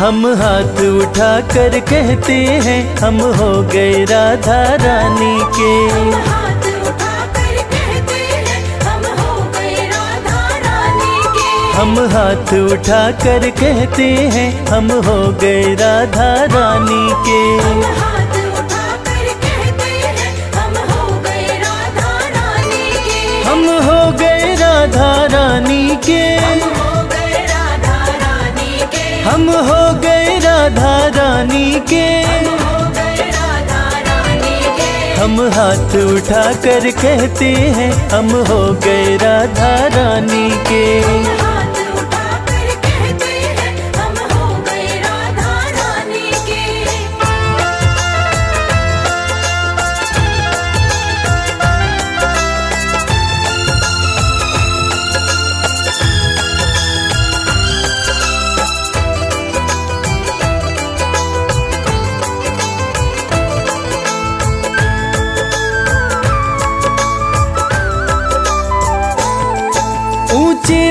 हम हाथ उठा कर कहते हैं हम हो गए राधा रानी के। हम हाथ उठा कर कहते हैं हम हो गए राधा रानी के। हम हाथ उठा कर कहते हैं हम हो गए राधा रानी के। हम हो गए राधा रानी के। हम हो गए राधा रानी के। हम हो गए राधा रानी के। हम हाथ उठा कर कहते हैं हम हो गए राधा रानी के।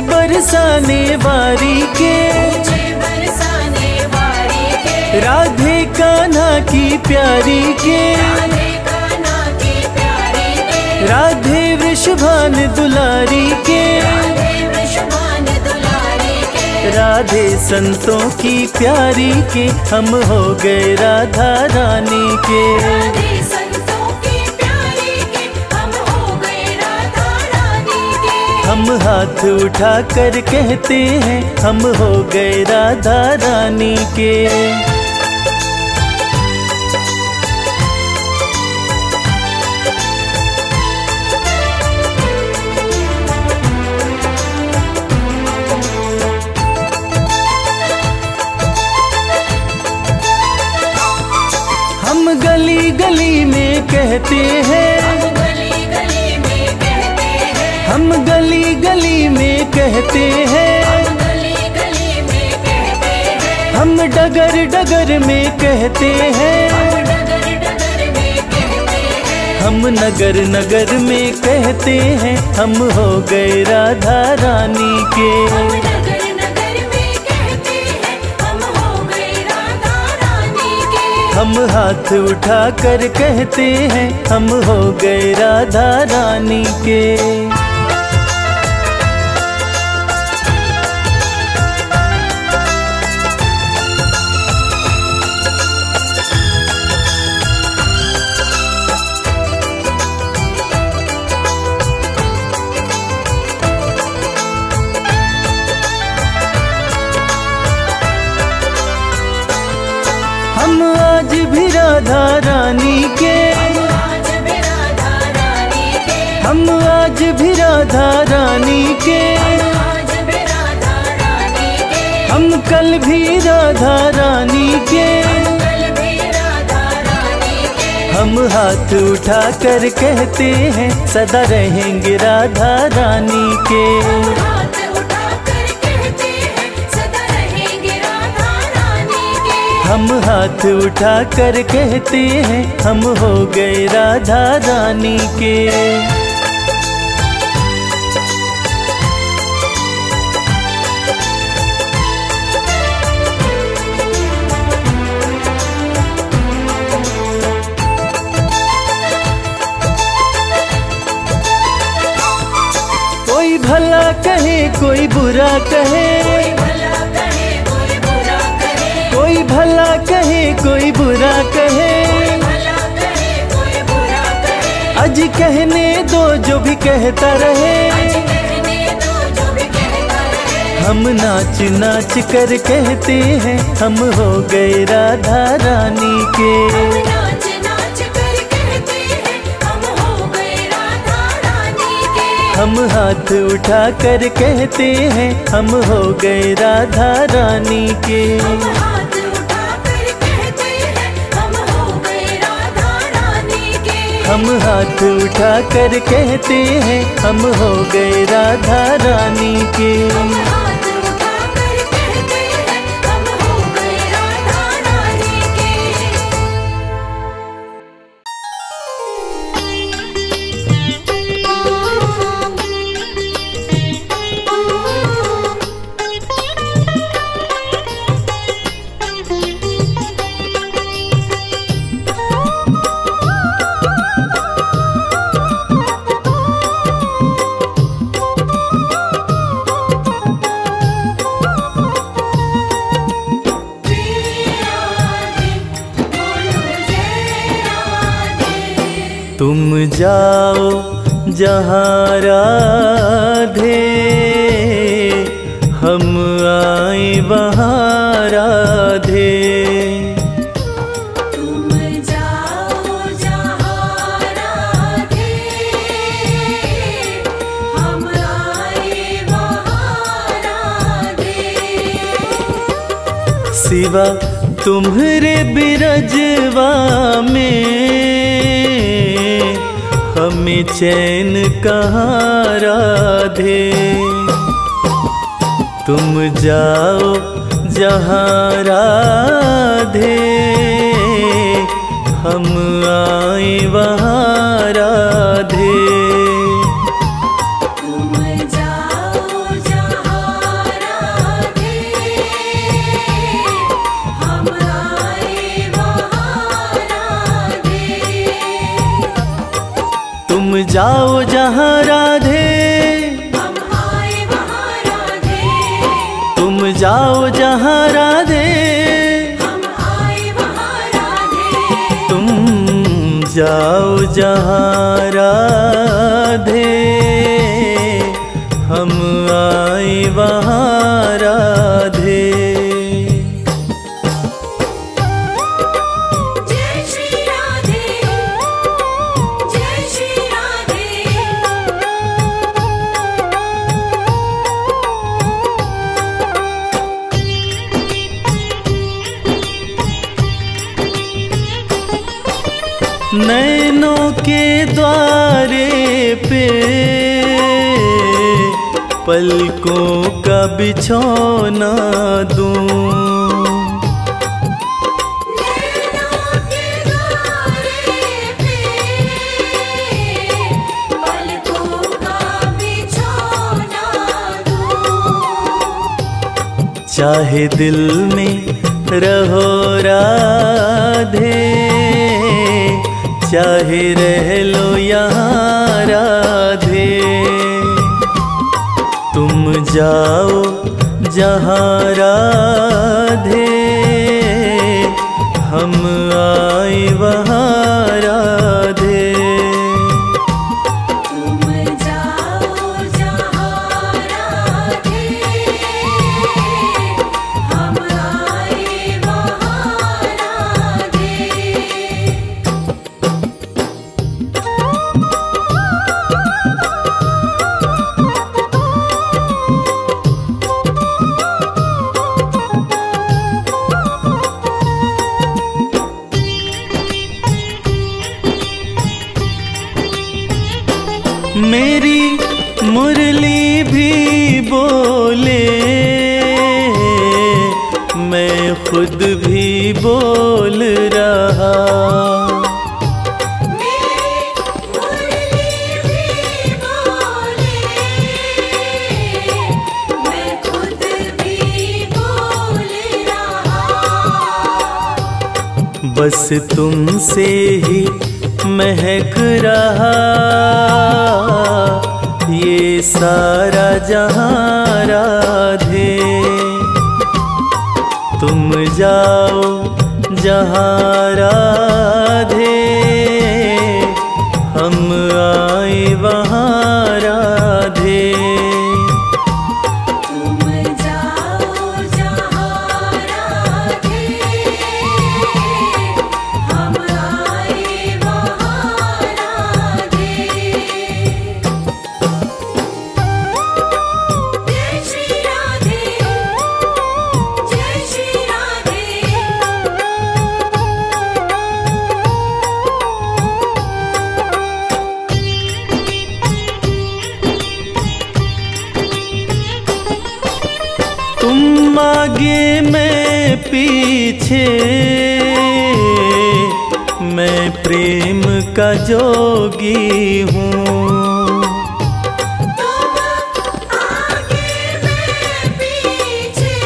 बरसाने वारी के, बरसाने वारी के, राधे कान्हा की प्यारी के, राधे कान्हा की प्यारी के, राधे वृषभान दुलारी के, राधे वृषभान दुलारी के, राधे संतों की प्यारी के। हम हो गए राधा रानी के। राधे हम हाथ उठा कर कहते हैं हम हो गए राधा रानी के। हम गली गली में कहते हैं, हम गली गली में कहते हैं, हम गली गली में कहते हैं, हम डगर डगर में कहते हैं, हम डगर डगर में कहते हैं, हम नगर नगर में कहते हैं हम हो गए राधा रानी के। हम नगर नगर में कहते हैं हम हो गए राधा रानी के। हम हाथ उठा कर कहते हैं हम हो गए राधा रानी के। राधा रानी के। हम आज भी राधा रानी के। हम आज भी राधा रानी के। हम कल भी राधा रानी के। हम हाथ उठा कर कहते हैं सदा रहेंगे राधा रानी के। हम हाथ उठा कर कहते हैं हम हो गए राधा रानी के। कोई भला कहे कोई बुरा कहे, कोई भला कहे कोई बुरा कहे, आज कहने दो जो भी कहता रहे। हम नाच नाच कर कहते हैं हम हो गए राधा रानी के। हम हाथ उठा कर कहते हैं हम हो गए राधा रानी के। हम हाथ उठा कर कहते हैं हम हो गए राधा रानी के। हम हाथ उठा कर कहते हैं हम हो गए राधा रानी के। तुम जाओ जहाँ राधे, हम आए वहाँ राधे। तुम जाओ जहाँ राधे, हम आए वहाँ राधे। सिवा तुम्हारे बिरजवा में हमें चैन कहाँ राधे। तुम जाओ जहाँ राधे, हम आए वहाँ राधे। जाओ जहाँ राधे, हम आए वहाँ राधे। तुम जाओ जहाँ राधे, हम आए वहाँ राधे। तुम जाओ जहाँ राधे, हम आए वहाँ राधे। नैनों के द्वारे पे पलकों का बिछौना दूं, नैनों के द्वारे पे पलकों का बिछौना दूं। चाहे दिल में रहो राधे, चाहे रह लो यहाँ राधे। तुम जाओ जहाँ राधे, हम आए वहाँ राधे। तुम जाओ जहाँ राधे, हम आए वहाँ राधे। मेरी मुरली भी बोले, मैं खुद भी बोल रहा। मेरी मुरली भी बोले, मैं खुद भी बोल रहा। बस तुमसे ही महक रहा ये सारा जहाँ राधे। तुम जाओ जहाँ राधे, हम आए वहाँ राधे। आगे मैं पीछे, मैं प्रेम का जोगी हूँ। तुम आगे मैं पीछे,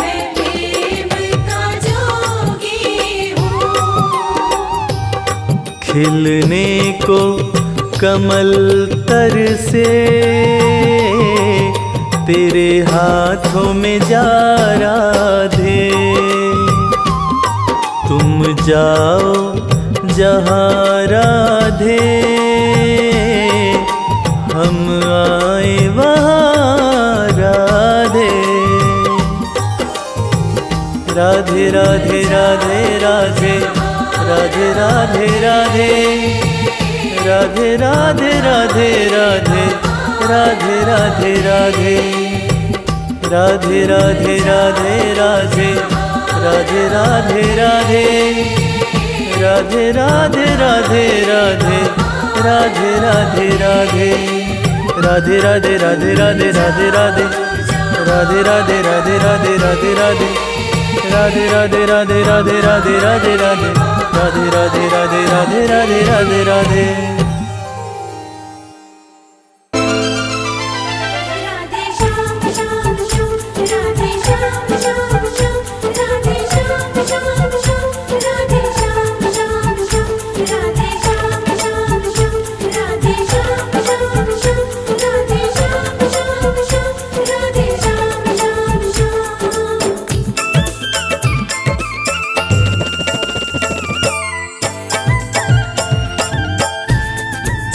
मैं प्रेम का जोगी हूँ। खिलने को कमल तर से तेरे हाथों में जा राधे। तुम जाओ जहाँ राधे हम आए वहाँ राधे। राधे राधे राधे राधे राधे राधे राधे राधे राधे राधे राधे राधे राधे राधे राधे राधे राधे राधे राधे राधे राधे राधे राधे राधे राधे राधे राधे राधे राधे राधे राधे राधे राधे राधे राधे राधे राधे राधे राधे राधे राधे राधे राधे राधे राधे राधे राधे राधे राधे राधे राधे राधे राधे राधे।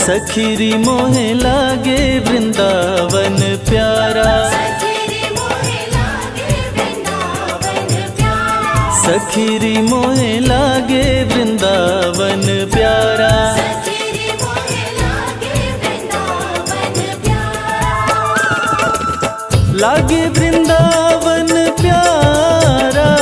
सखीरी मोहे लागे वृंदावन प्यारा, सखीरी मोहे लागे वृंदावन प्यारा, लागे वृंदावन प्यारा,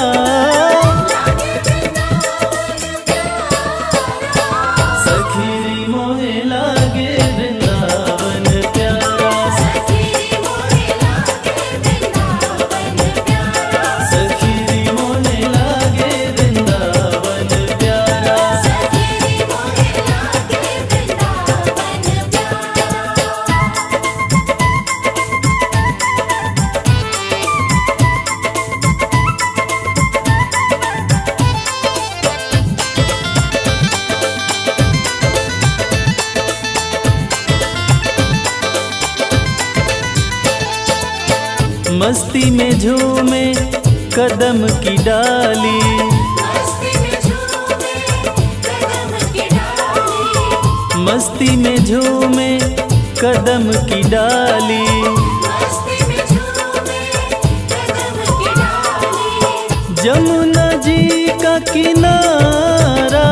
मस्ती में झूमे कदम की डाली, मस्ती में झूमे कदम की डाली, जमुना जी का किनारा,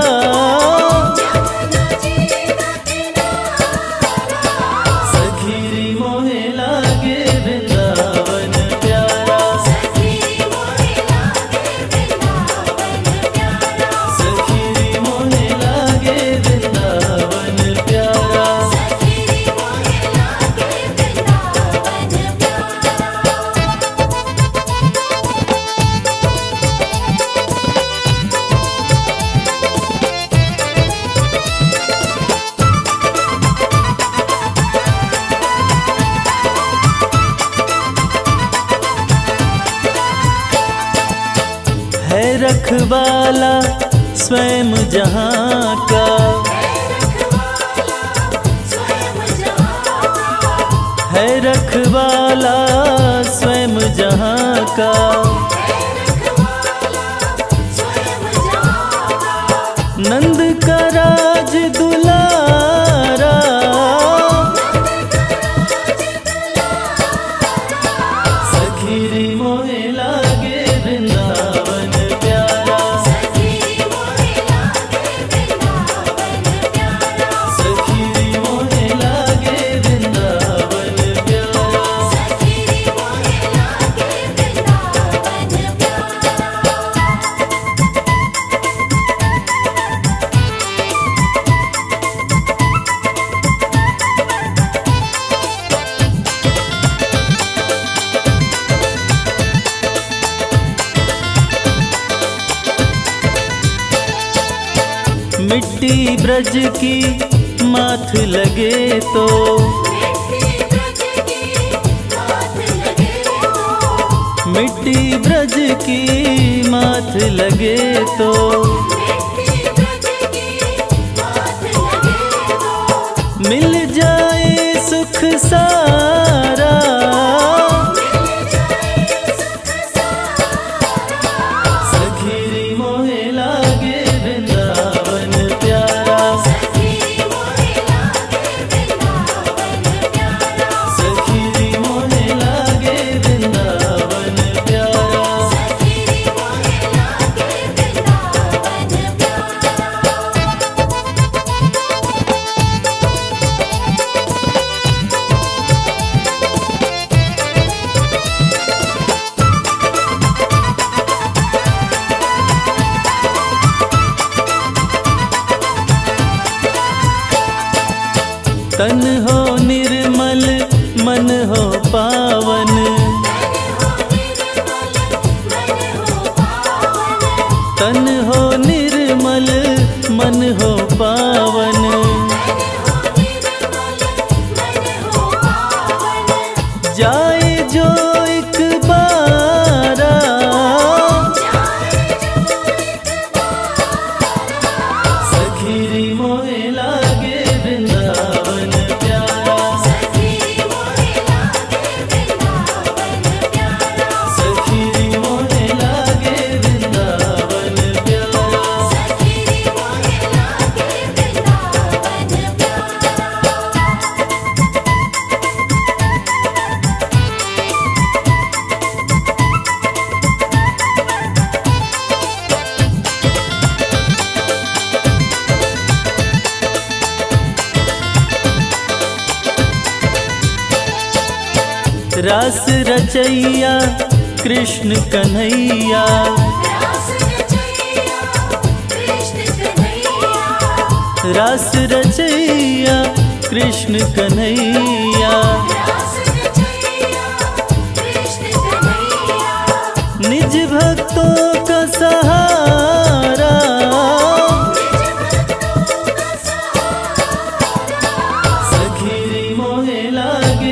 रखवाला स्वयं जहाँ का, है रखवाला स्वयं जहाँ का, नंद का राज दुलारा, मिट्टी ब्रज की माथ लगे तो, मिट्टी ब्रज की माथ लगे तो, मिल जाए सुख सारा, सखीरी मोहे लागे वृंदावन प्यारा। तन हो निर्मल मन हो पावन, तन हो निर्मल मन हो पावन, जाए जो एक बारा सखीरी मोए लागे वृंदावन प्यारा, सखीरी मोए लागे वृंदावन रास रचैया कृष्ण कन्हैया, रास रचैया कृष्ण कन्हैया, निज भक्तों का सहारा सखीरी मोहे लागे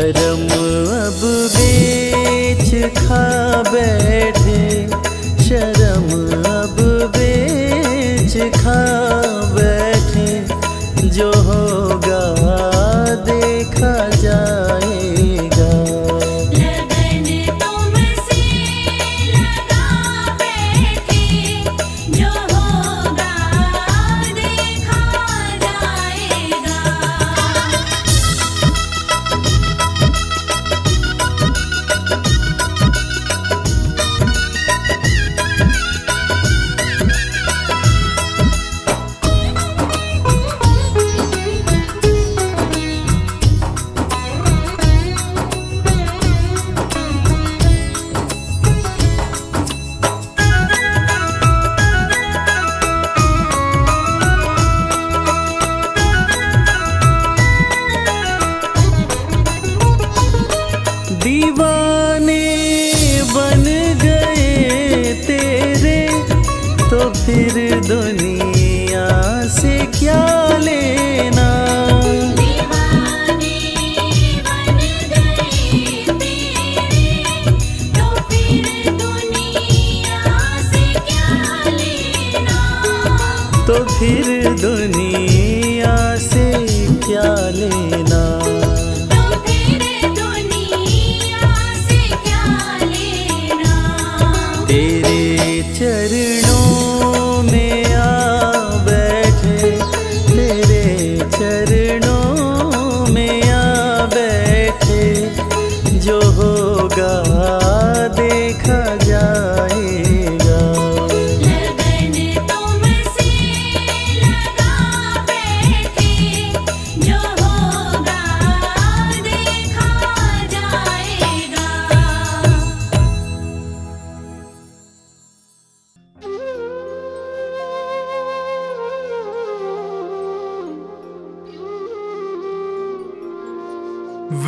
करम अब बेच खा बैठे, शर्म अब बेच खा बैठे, जो होगा देखा जाएगा। लगन तुमसे लगा बैठे, जो होगा देखा जाएगा।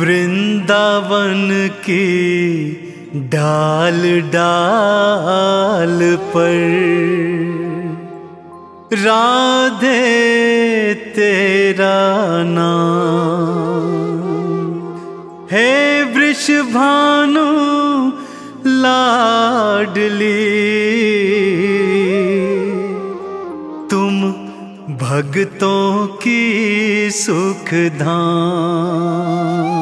वृंदावन की डाल डाल पर राधे तेरा नाम है, वृषभानु लाडली तुम भक्तों की सुखधाम।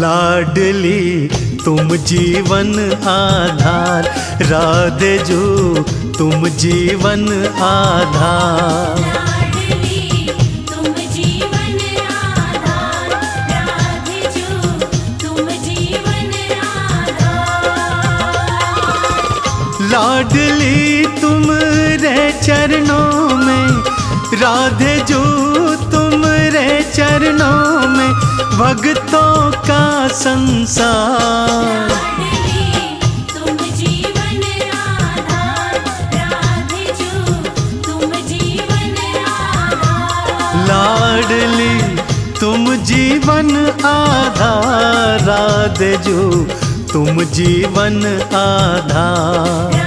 लाडली तुम जीवन आधार, राधे जो तुम जीवन आधार। लाडली तुम जीवन आधार, राधे जो तुम जीवन आधार। लाडली तुम्हारे चरणों में, राधे जो तुम्हारे चरणों में भक्तों का संसार। तुम जीवन आधार, राधे जो तुम जीवन आधार। लाडली तुम जीवन आधार, राधे जो तुम जीवन आधार।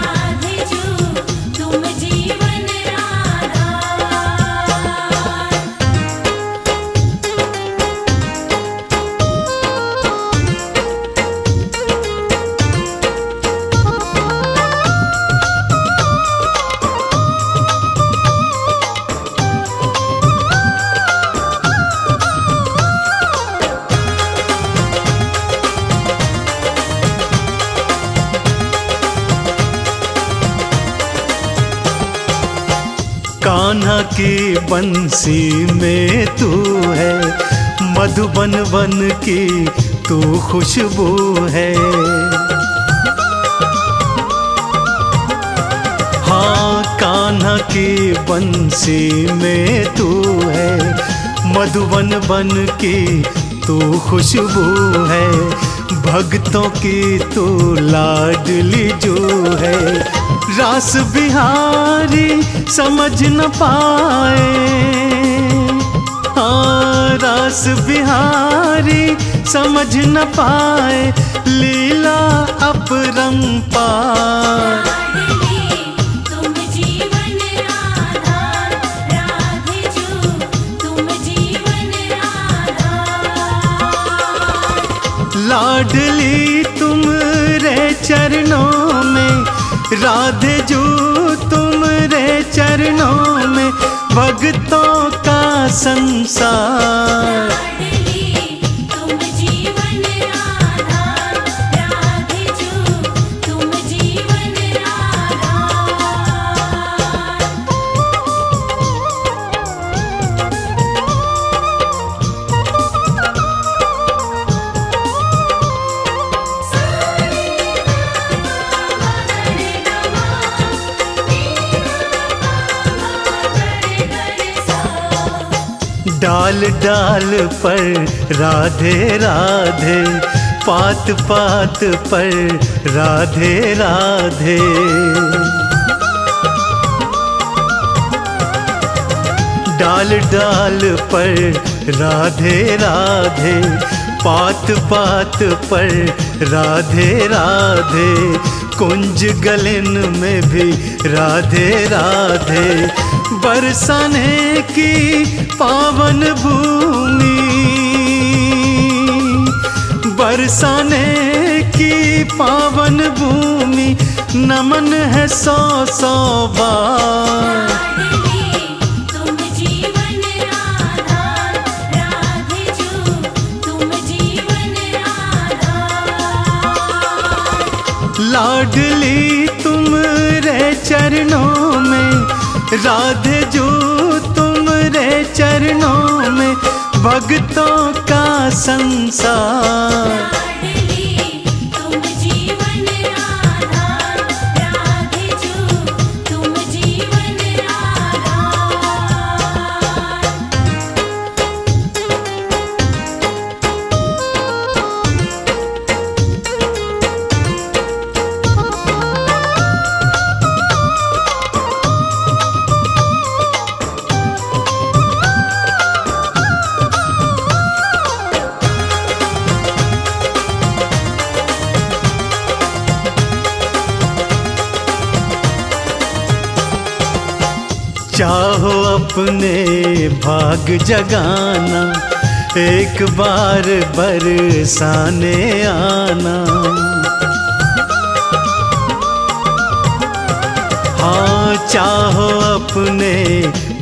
कान्हा की बंसी में तू है, मधुबन वन की तू खुशबू है। हाँ, कान्हा की बंसी में तू है, मधुबन वन की तू खुशबू है, भक्तों की तू लाडली जो है। रास बिहारी समझ न पाए, हाँ रास बिहारी समझ न पाए, लीला अपरंपार। लाडली तुम रे चरणों में, राधे जो तुम रे चरणों में, भक्तों का संसार। तुम जीवन आधार, राधे जो तुम जीवन आधार। डाल डाल पर राधे राधे, पात पात पर राधे राधे। डाल डाल पर राधे राधे, पात पात पर राधे राधे। कुंज गलन में भी राधे राधे, बरसाने की पावन भूमि, बरसाने की पावन भूमि, नमन है सौ सौ बार। लाडली तुम रे चरणों में, राधे जो तुम रे चरणों में, भक्तों का संसार। चाहो अपने भाग जगाना, एक बार बरसाने आना। हाँ चाहो अपने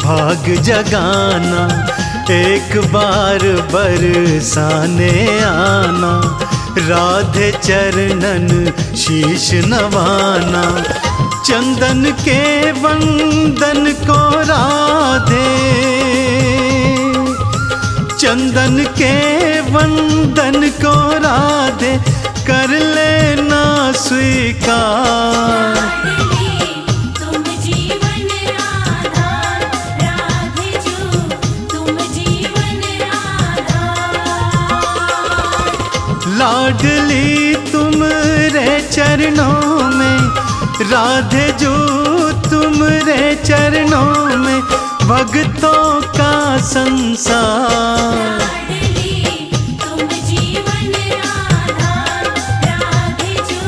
भाग जगाना, एक बार बरसाने आना। राधे चरणन शीश नवाना, चंदन के बंधन को राधे, चंदन के बंधन को राधे, कर लेना स्वीकार। तुम जीवन आधार, राधे जो तुम जीवन आधार। लाडली तुम रे चरणों में, राधे जो तुम रे चरणों में, भक्तों का संसार। तुम जीवन आधार, राधे जो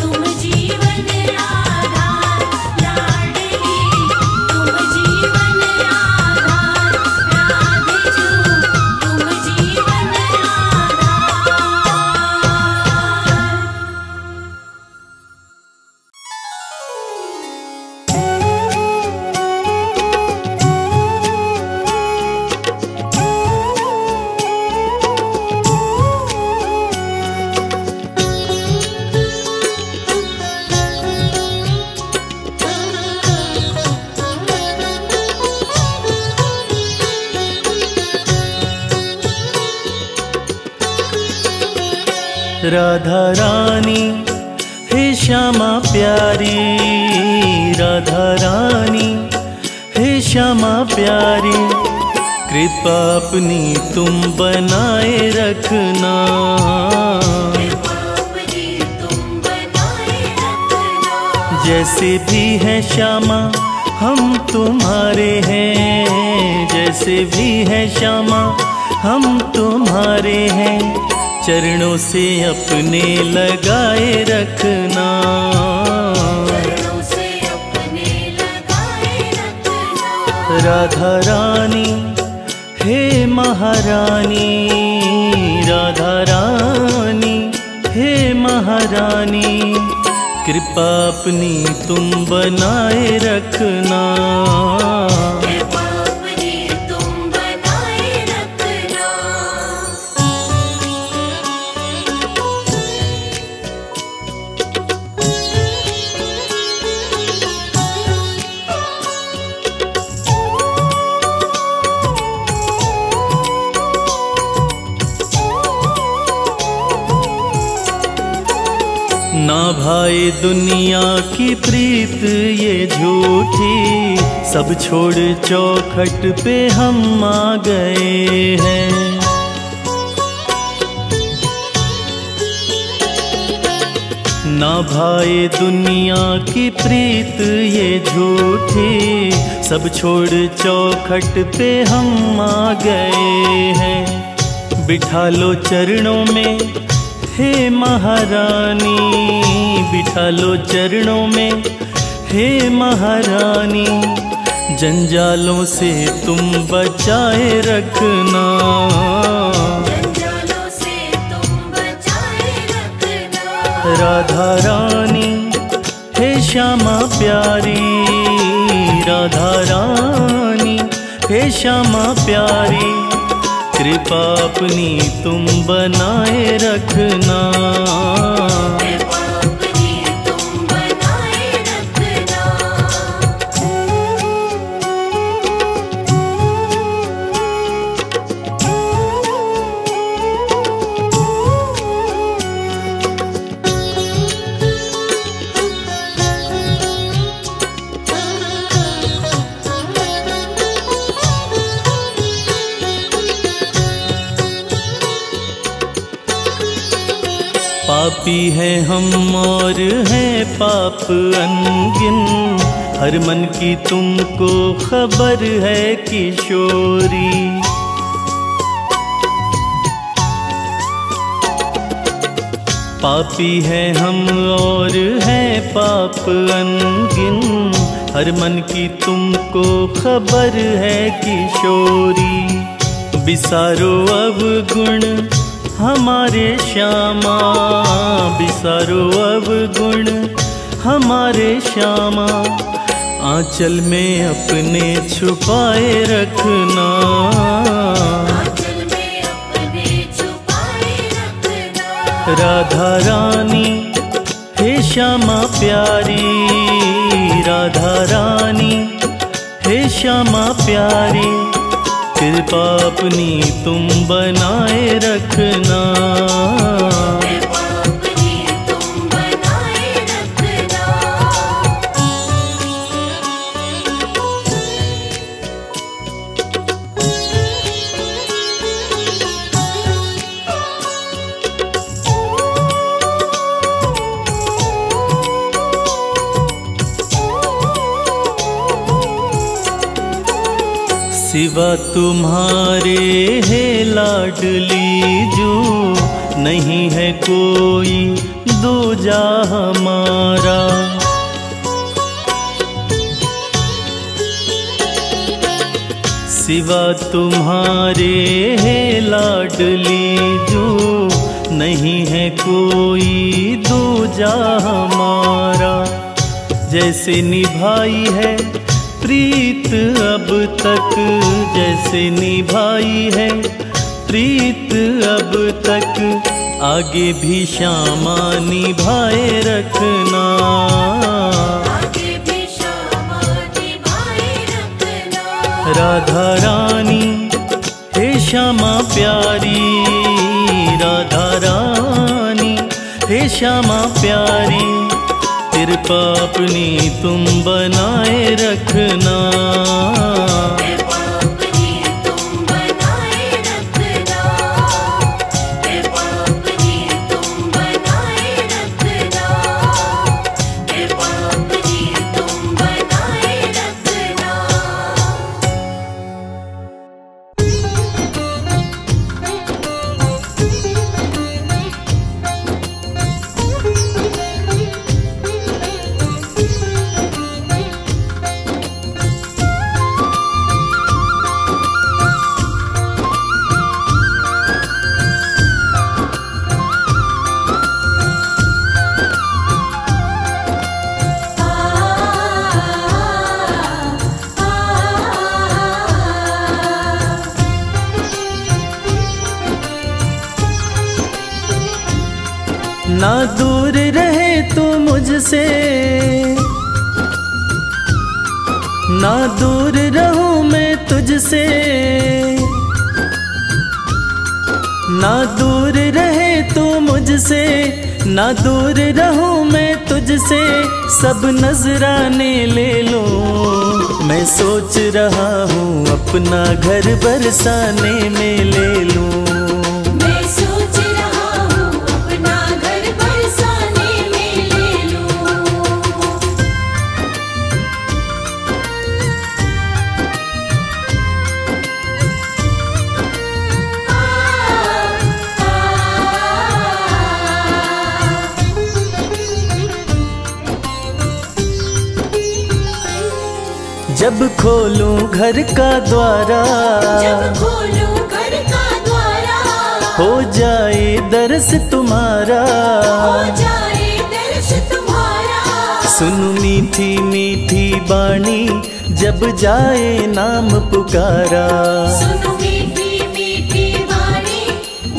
तुम जीवन आधार। लाडली तुम जीवन आधार, राधे जो तुम जीवन आधार। राधा रानी हे श्यामा प्यारी, राधा रानी हे श्यामा प्यारी, कृपा अपनी तुम बनाए रखना, जैसे भी है श्यामा हम तुम्हारे हैं, जैसे भी है श्यामा हम तुम्हारे हैं, चरणों से अपने लगाए रखना। राधा रानी हे महारानी, राधा रानी हे महारानी, कृपा अपनी तुम बनाए रखना, भाई दुनिया की प्रीत ये झूठी, सब छोड़ चौखट पे हम आ गए हैं। ना भाई दुनिया की प्रीत ये झूठी, सब छोड़ चौखट पे हम आ गए हैं, बिठा लो चरणों में हे महारानी, बिठा लो चरणों में हे महारानी, जंजालों से तुम बचाए रखना, जंजालों से तुम बचाए रखना। राधा रानी हे श्यामा प्यारी, राधा रानी हे श्यामा प्यारी, कृपा अपनी तुम बनाए रखना, कृपा अपनी तुम बनाए रखना। पापी हैं हम और हैं पाप अनगिन, हर मन की तुमको खबर है किशोरी। पापी हैं हम और हैं पाप अनगिन, हर मन की तुमको खबर है किशोरी, बिसारो अब गुण हमारे श्यामा, बिसारो अब गुण हमारे श्यामा, आंचल में अपने छुपाए रखना, आंचल में अपने छुपाए रखना। राधा रानी हे श्यामा प्यारी, राधा रानी हे श्यामा प्यारी, कृपा अपनी तुम बनाए रखना, कृपा अपनी तुम बनाए रखना। सिवा तुम्हारे है लाडली जो, नहीं है कोई दूजा हमारा। सिवा तुम्हारे है लाडली जो, नहीं है कोई दूजा हमारा, जैसे निभाई है प्रीत अब तक, जैसे निभाई है प्रीत अब तक, आगे भी श्यामा निभाए रखना, आगे भी श्यामा निभाए रखना। राधा रानी हे श्यामा प्यारी, राधा रानी हे श्यामा प्यारी, कृपा अपनी तुम बनाए रखना, कृपा अपनी तुम ना दूर रहे तू मुझसे, ना दूर रहूं मैं तुझसे, ना दूर रहे तू मुझसे, ना दूर रहूं मैं तुझसे। सब नजराने ले लो, मैं सोच रहा हूँ अपना घर बरसाने में ले लूं। जब खोलूं घर का द्वारा, जब खोलूं घर का द्वारा, हो जाए दर्श तुम्हारा, हो जाए दर्श तुम्हारा। सुन मीठी मीठी वाणी जब जाए नाम पुकारा, सुन मीठी मीठी वाणी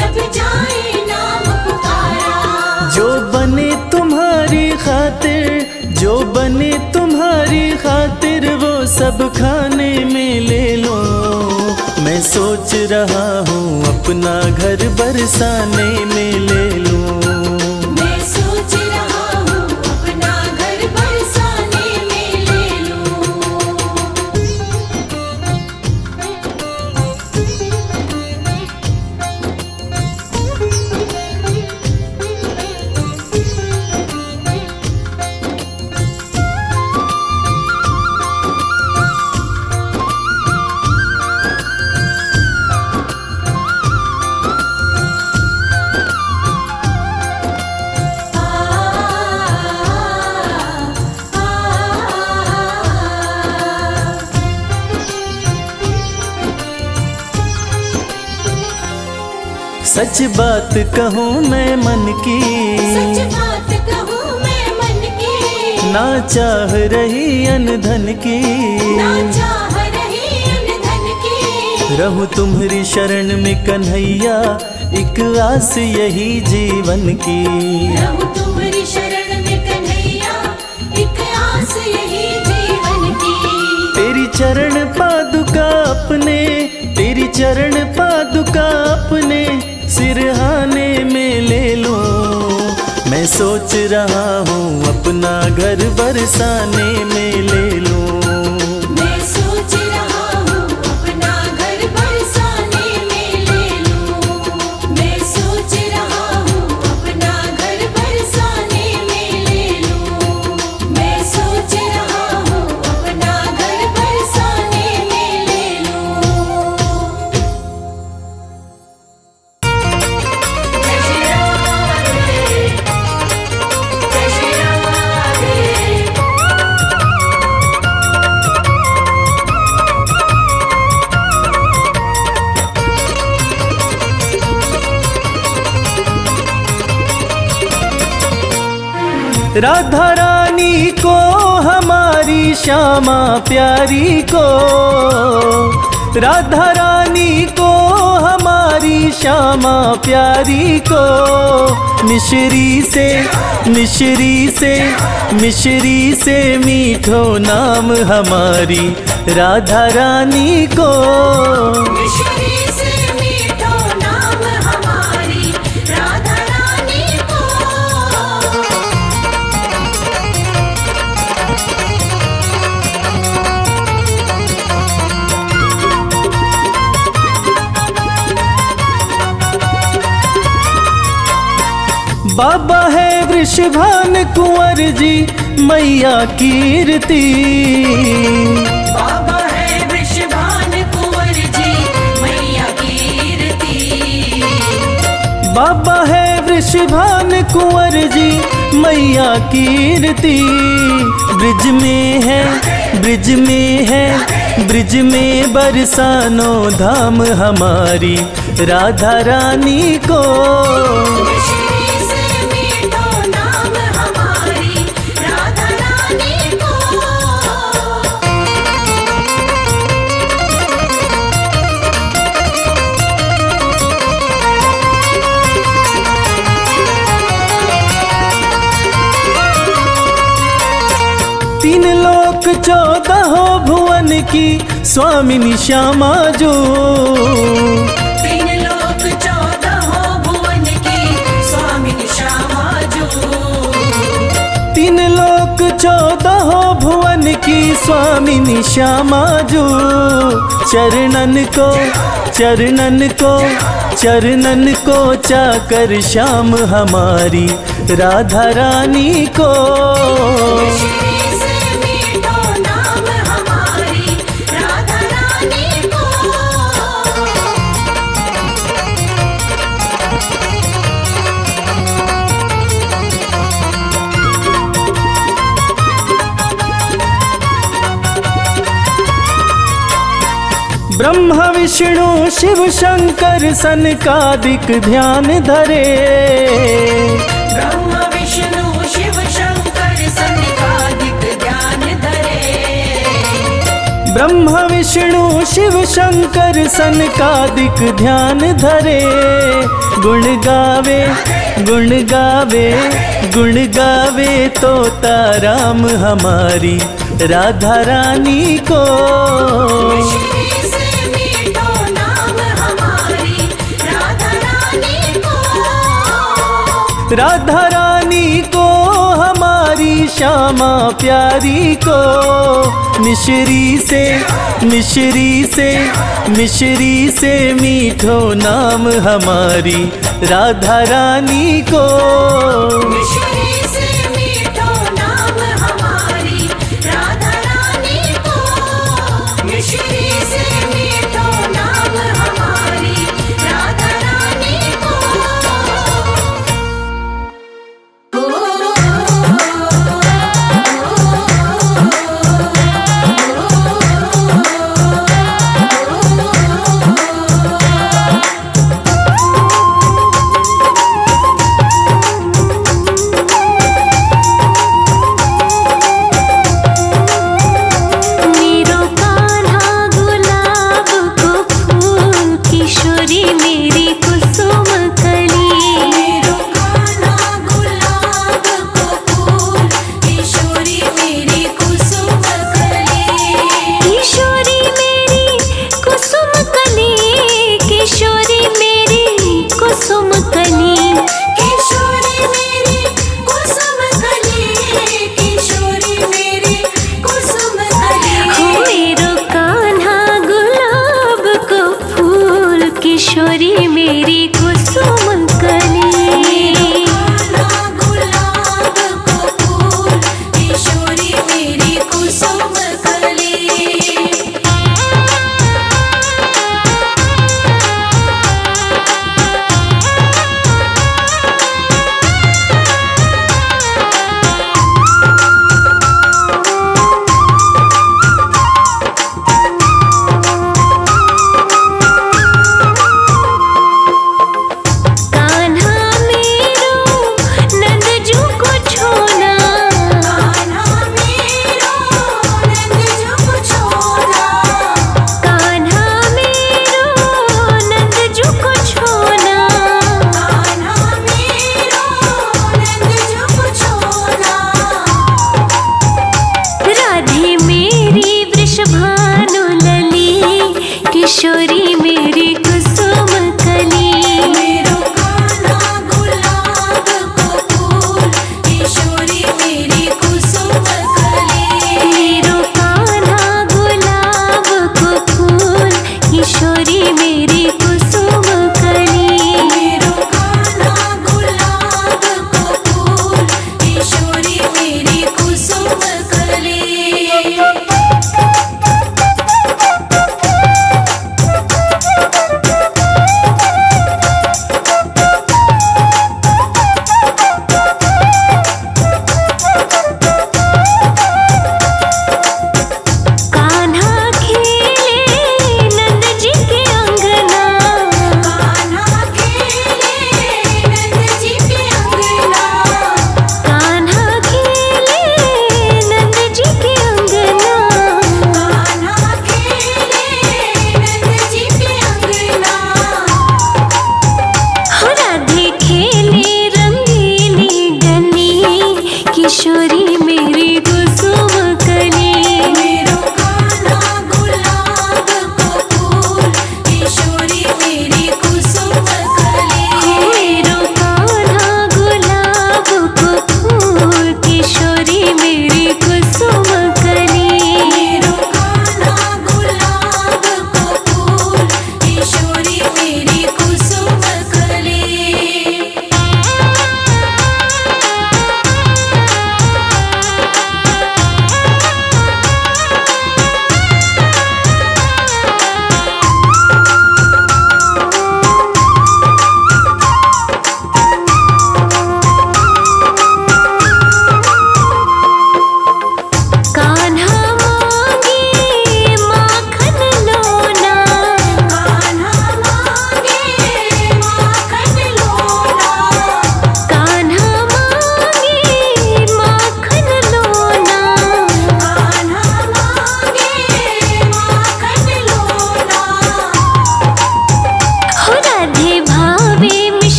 जब जाए नाम पुकारा। जो बने तुम्हारी खातिर, जो बने तुम्हारी खातिर, वो सब खाने में ले लो। मैं सोच रहा हूँ अपना घर बरसाने में ले लूं। सच बात कहूँ मैं मन की, सच बात कहूँ मैं मन की, ना चाह रही अनधन की, ना चाह रही अनधन की। रहूँ तुम्हारी शरण में कन्हैया, एक आस यही जीवन की, रहूँ तुम्हारी शरण में कन्हैया, एक आस यही जीवन की। तेरी चरण पादुका अपने, तेरी चरण पादुका अपने सिरहाने में ले लो। मैं सोच रहा हूँ अपना घर बरसाने में ले लो। मैं सोच रहा हूँ अपना घर बरसाने में ले लो। मैं सोच रहा हूँ अपना घर बरसाने में ले लो। मैं सोच रहा हूँ अपना घर बरसाने में ले लो। राधा रानी को हमारी श्यामा प्यारी को, राधा रानी को हमारी श्यामा प्यारी को, मिश्री से मिश्री से मिश्री से मीठो नाम हमारी राधा रानी को, बाबा है वृषभान कुंवर जी मैया कीर्ति, बाबा है वृषभान कुंवर जी मैया कीर्ति, बाबा है वृषभान कुंवर जी मैया कीर्ति। ब्रिज में है, ब्रिज में है, ब्रिज में बरसानो धाम हमारी राधा रानी को, लोक चौदहो भुवन की स्वामिनी श्यामा जो, लोक चौदहो भुवन की स्वामिनी श्यामा जो, तीन लोक चौदहो भुवन की स्वामिनी श्यामा जो, चरणन को चाकर श्याम हमारी राधा रानी को, ब्रह्मा विष्णु शिव शंकर सनकादिक ध्यान धरे, ब्रह्मा विष्णु शिव शंकर सनकादिक ध्यान धरे, ब्रह्मा विष्णु शिव शंकर सनकादिक ध्यान धरे, गुण गावे तोता राम हमारी राधा रानी को, राधा रानी को हमारी श्यामा प्यारी को, मिश्री से मीठो नाम हमारी राधा रानी को,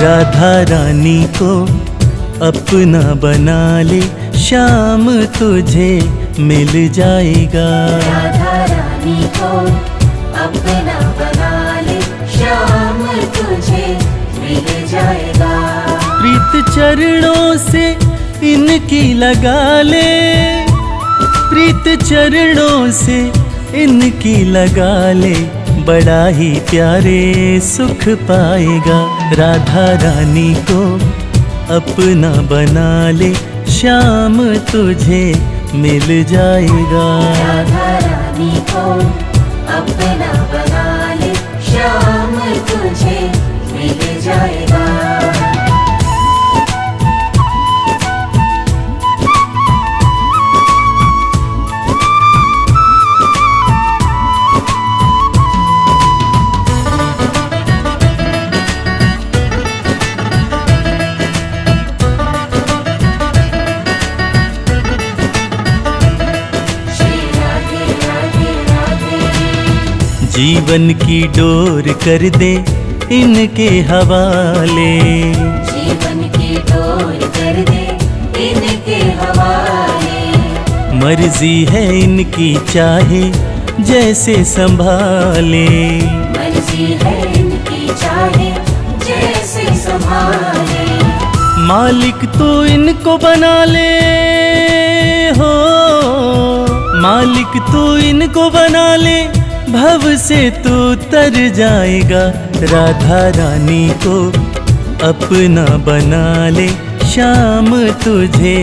राधा रानी को अपना बना ले, श्याम तुझे मिल जाएगा। राधा रानी को अपना बना ले, श्याम तुझे मिल जाएगा। प्रीत चरणों से इनकी लगा ले, प्रीत चरणों से इनकी लगा ले, बड़ा ही प्यारे सुख पाएगा। राधा रानी को अपना बना ले, श्याम तुझे मिल जाएगा। राधा रानी को अपना बना ले, श्याम तुझे मिल जाएगा। जीवन की डोर कर दे इनके हवाले, जीवन की डोर कर दे इनके हवाले। मर्जी है इनकी चाहे जैसे संभाले, मर्जी है इनकी चाहे जैसे संभाले। मालिक तो इनको बना ले हो, मालिक तो इनको बना ले, भव से तू तर जाएगा। राधा रानी को अपना बना ले, श्याम तुझे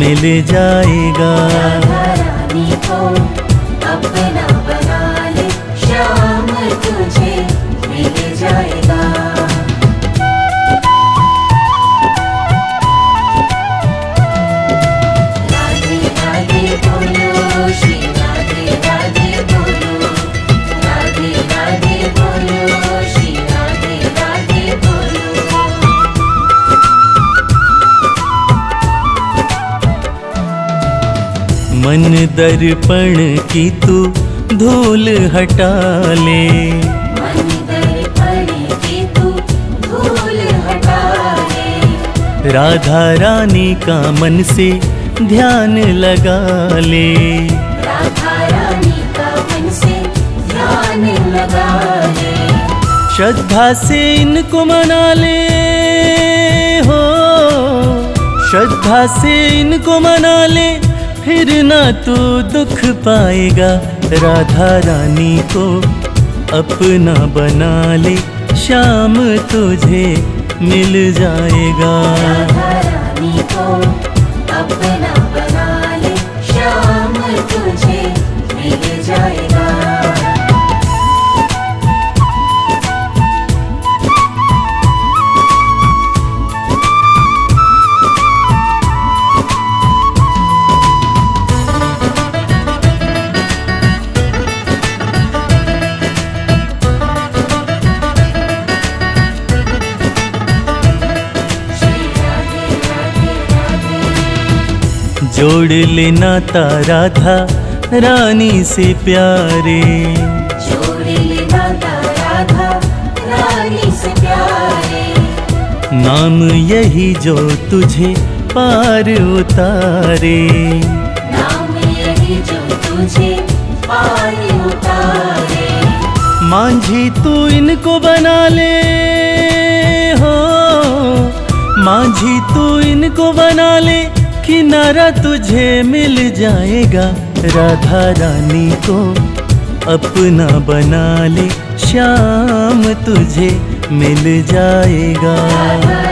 मिल जाएगा। राधा रानी को अपना बना ले, श्याम तुझे मिल जाएगा। राधे राधे बोलो, श्री राधे राधे बोलो, राधे बोलो, श्री राधे राधे बोलो। मन दर्पण की तू धूल हटा ले, मन दर्पण की तू धूल हटा ले। राधा रानी का मन से ध्यान लगा ले, राधा रानी का मन से ध्यान लगा ले। श्रद्धा से इनको मना ले हो, श्रद्धा से इनको मना ले, फिर ना तू दुख पाएगा। राधा रानी को अपना बना ले, श्याम तुझे मिल जाएगा। राधा रानी को अपना बना ले, श्याम तुझे मिल जाएगा। जोड़ लेना राधा रानी से प्यारे, जोड़ लेना राधा रानी से प्यारे। नाम यही जो तुझे पार उतारे, नाम यही जो तुझे पार उतारे। मांझी तू इनको बना ले हो, मांझी तू इनको बना ले, किनारा तुझे मिल जाएगा। राधा रानी को अपना बना ले, श्याम तुझे मिल जाएगा।